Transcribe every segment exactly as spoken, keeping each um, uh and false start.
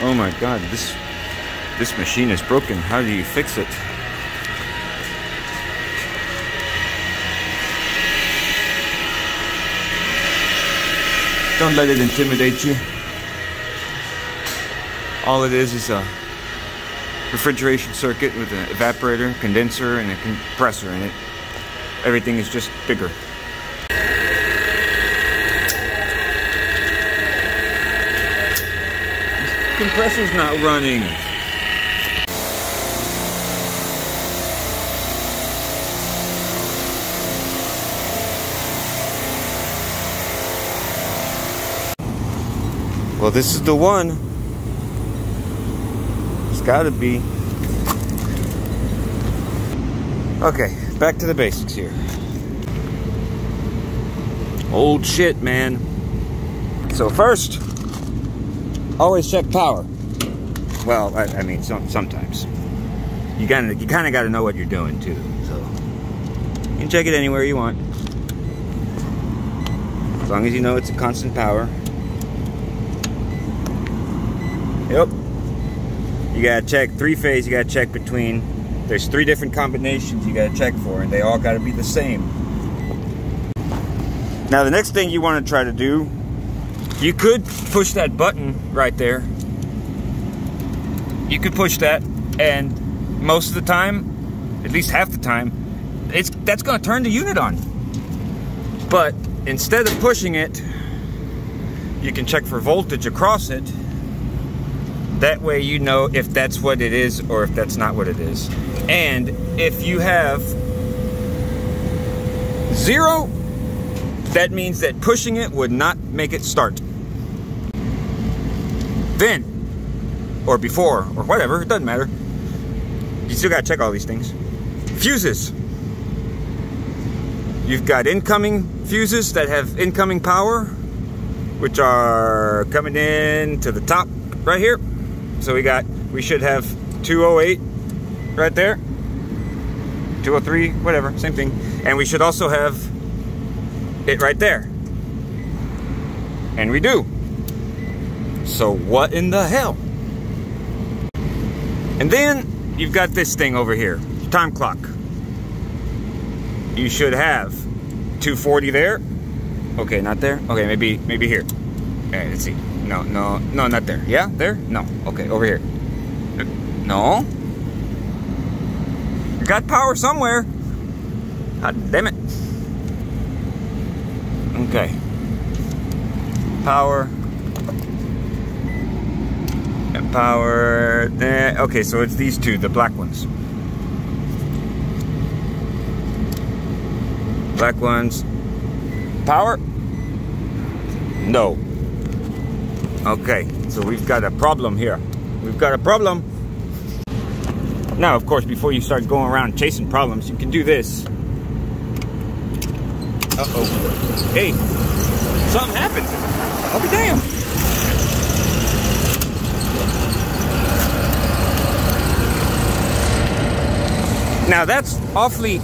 Oh my god, this this machine is broken. How do you fix it? Don't let it intimidate you. All it is is a refrigeration circuit with an evaporator, condenser, and a compressor in it. Everything is just bigger. This compressor's not running. Well, this is the one. It's gotta be. Okay, back to the basics here. Old shit, man. So first, always check power. Well, I, I mean, some, sometimes. You gotta, you kinda gotta know what you're doing too, so. You can check it anywhere you want. As long as you know it's a constant power. Yep. You gotta check three phase, you gotta check between. There's three different combinations you gotta check for, and they all gotta be the same. Now the next thing you wanna try to do, you could push that button right there. You could push that, and most of the time, at least half the time, it's that's gonna turn the unit on. But instead of pushing it, you can check for voltage across it. That way you know if that's what it is or if that's not what it is. And if you have zero, that means that pushing it would not make it start. Then, or before, or whatever, it doesn't matter. You still gotta check all these things. Fuses. You've got incoming fuses that have incoming power, which are coming in to the top right here. So we got, we should have two oh eight right there, two oh three, whatever, same thing. And we should also have it right there. And we do. So what in the hell? And then you've got this thing over here, time clock. You should have two forty there. Okay, not there. Okay, maybe, maybe here. All right, let's see. No, no, no, not there. Yeah, there? No. Okay, over here. No. You got power somewhere. God damn it. Okay. Power. And power. Eh, okay, so it's these two, the black ones. Black ones. Power? No. Okay, so we've got a problem here. We've got a problem. Now, of course, before you start going around chasing problems, you can do this. Uh-oh. Hey, something happened. I'll be damned. Now, that's awfully,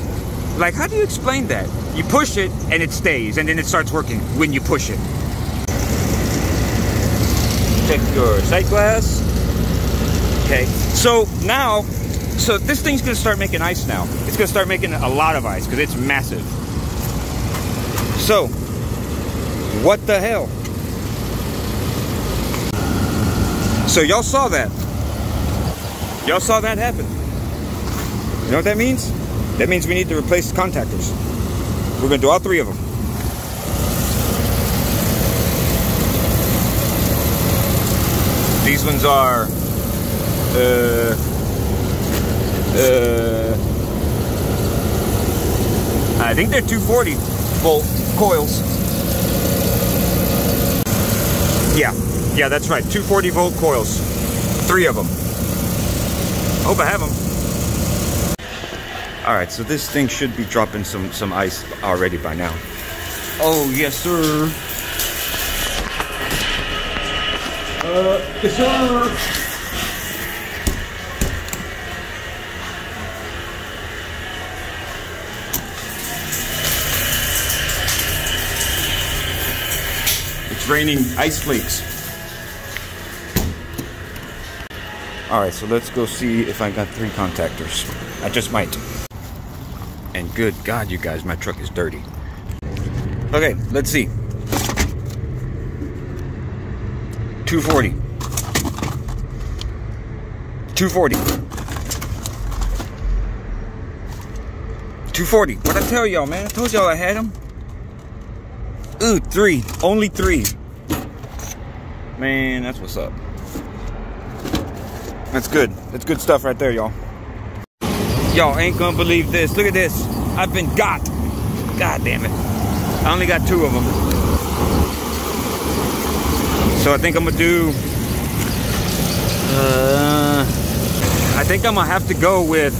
like, how do you explain that? You push it, and it stays, and then it starts working when you push it. Check your sight glass. Okay, so now, so this thing's gonna start making ice now. It's gonna start making a lot of ice because it's massive. So, what the hell? So y'all saw that. Y'all saw that happen. You know what that means? That means we need to replace the contactors. We're gonna do all three of them. These ones are uh, uh, I think they're two forty volt coils. Yeah, yeah, that's right, two forty volt coils, three of them. Hope I have them. All right, so this thing should be dropping some some ice already by now. Oh yes, sir. Uh, yes, sir. It's raining ice flakes. Alright, so let's go see if I got three contactors. I just might. And good God, you guys, my truck is dirty. Okay, let's see. two forty. two forty. two forty. What'd I tell y'all, man? I told y'all I had them. Ooh, three. Only three. Man, that's what's up. That's good. That's good stuff right there, y'all. Y'all ain't gonna believe this. Look at this. I've been got. God damn it. I only got two of them. So I think I'm gonna do... Uh, I think I'm gonna have to go with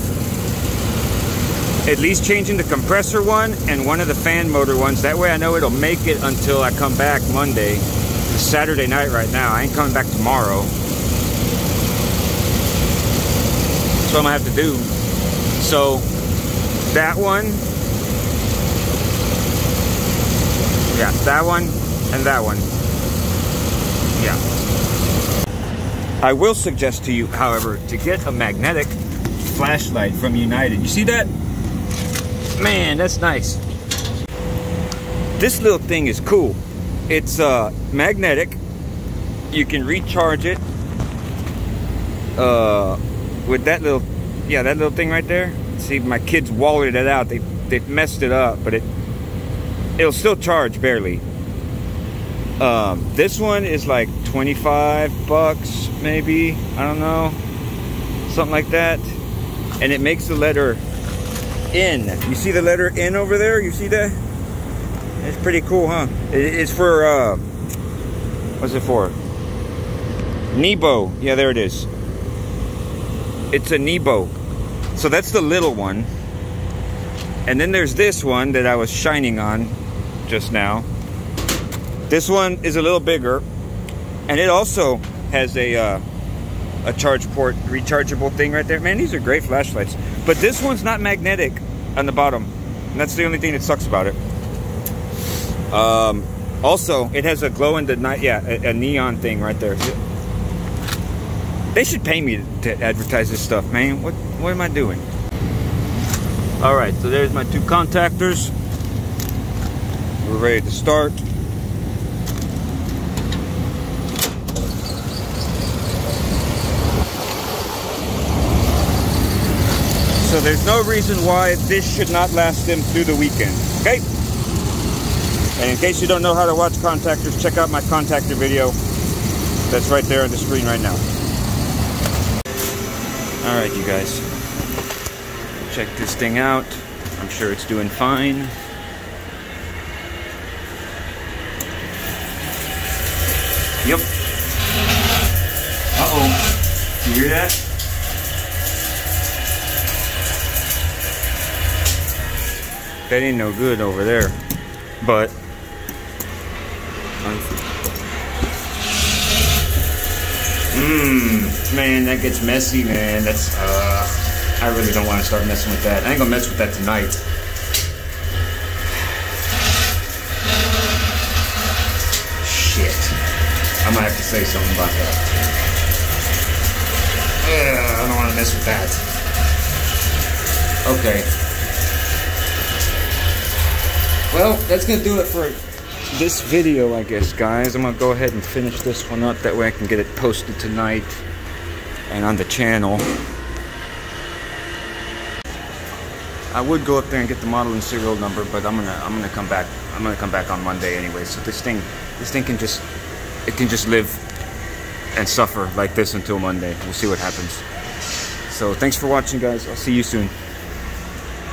at least changing the compressor one and one of the fan motor ones. That way I know it'll make it until I come back Monday. It's Saturday night right now. I ain't coming back tomorrow. That's what I'm gonna have to do. So that one, yeah, that one, and that one, yeah. I will suggest to you, however, to get a magnetic flashlight from United. You see that? Man, that's nice. This little thing is cool. It's uh, magnetic. You can recharge it. Uh, with that little, yeah, that little thing right there. See, my kids walleted it out. They they messed it up, but it it'll still charge barely. Um, this one is like twenty-five bucks, maybe. I don't know, something like that. And it makes the letter N. You see the letter N over there? You see that? It's pretty cool, huh? It's for uh, what's it for? Nebo. Yeah, there it is. It's a Nebo. So that's the little one. And then there's this one that I was shining on just now. This one is a little bigger. And it also has a uh, a charge port, rechargeable thing right there. Man, these are great flashlights. But this one's not magnetic on the bottom. And that's the only thing that sucks about it. Um, also, it has a glow in the night, yeah, a, a neon thing right there. They should pay me to advertise this stuff, man. What what am I doing? All right, so there's my two contactors. We're ready to start. So there's no reason why this should not last them through the weekend, okay? And in case you don't know how to watch contactors, check out my contactor video. That's right there on the screen right now. Alright, you guys, check this thing out. I'm sure it's doing fine. Yep. Uh-oh. You hear that? That ain't no good over there. But... Mmm. Man, that gets messy, man. That's, uh, I really don't want to start messing with that. I ain't gonna mess with that tonight. Shit. I might have to say something about that. Ugh, I don't want to mess with that. Okay. Well, that's gonna do it for this video, I guess, guys. I'm gonna go ahead and finish this one up. That way I can get it posted tonight. And on the channel. I would go up there and get the model and serial number, but I'm gonna I'm gonna come back I'm gonna come back on Monday anyway. So this thing this thing can just it can just live and suffer like this until Monday. We'll see what happens. So thanks for watching, guys. I'll see you soon.